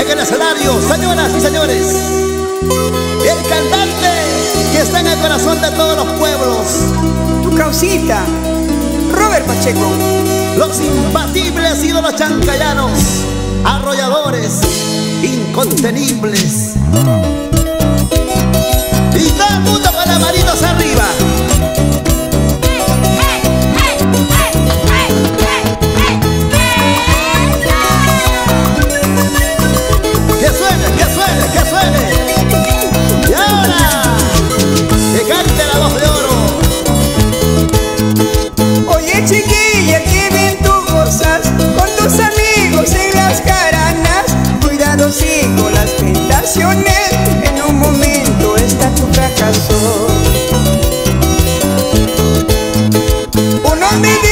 en el escenario, señoras y señores, el cantante que está en el corazón de todos los pueblos, tu causita, Robert Pacheco. Los imbatibles ídolos chancayanos, arrolladores incontenibles. Y todo el mundo con las manitos arriba. Sigo las tentaciones, en un momento está tu fracaso. Uno me dice